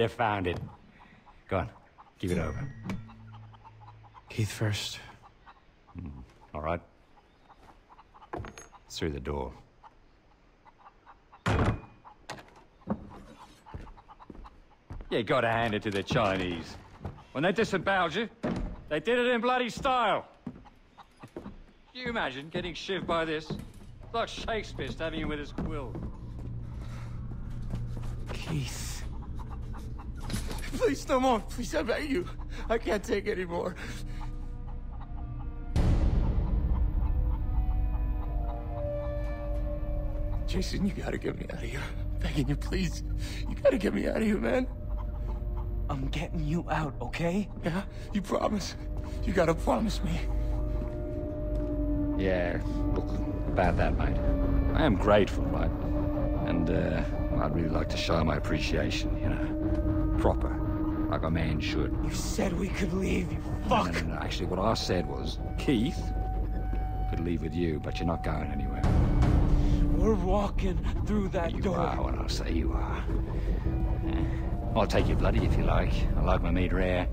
You found it. Go on. Give it over. Keith first. All right. It's through the door. You gotta hand it to the Chinese. When they disemboweled you, they did it in bloody style. Can you imagine getting shivved by this? It's like Shakespeare stabbing him with his quill. Keith. Please, no more. Please, I beg you. I can't take any more. Jason, you gotta get me out of here. I'm begging you, please. You gotta get me out of here, man. I'm getting you out, okay? Yeah, you promise. You gotta promise me. Yeah, look, about that, mate. I am grateful, right? And, I'd really like to show my appreciation, you know. Proper. Like a man should. You said we could leave, you fuck! No. Actually, what I said was, Keith could leave with you, but you're not going anywhere. We're walking through that door. You are when I say you are. Yeah. I'll take you bloody if you like. I like my meat rare.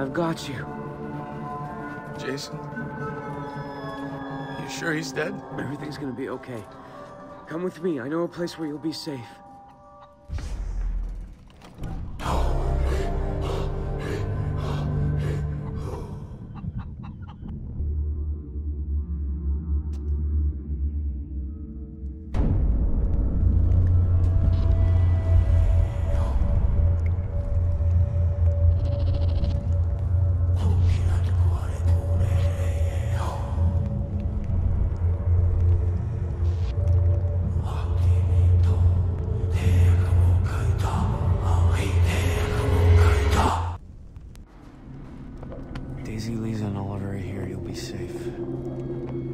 I've got you. Jason? You sure he's dead? Everything's gonna be okay. Come with me. I know a place where you'll be safe.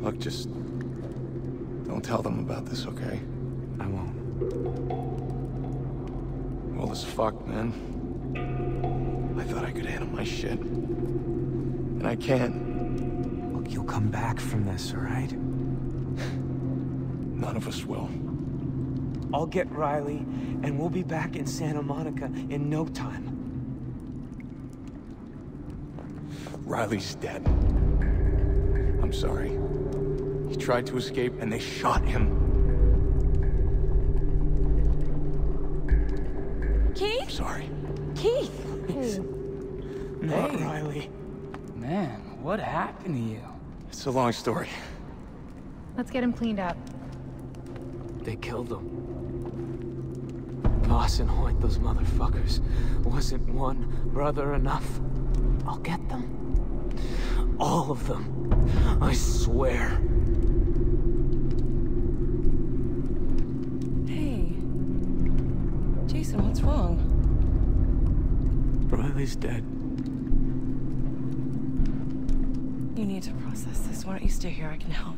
Look, just don't tell them about this, okay? I won't. Well, as fuck, man. I thought I could handle my shit. And I can't. Look, you'll come back from this, all right? None of us will. I'll get Riley, and we'll be back in Santa Monica in no time. Riley's dead. I'm sorry. He tried to escape, and they shot him. Keith? I'm sorry. Keith! Please. Not Riley. Man, what happened to you? It's a long story. Let's get him cleaned up. They killed him. Boss and Hoyt, those motherfuckers. Wasn't one brother enough? I'll get them. All of them. I swear. What's wrong? Riley's dead. You need to process this. Why don't you stay here? I can help.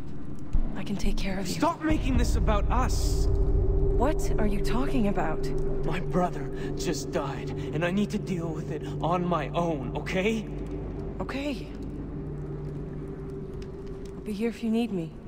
I can take care of you. Stop making this about us! What are you talking about? My brother just died, and I need to deal with it on my own, okay? Okay. I'll be here if you need me.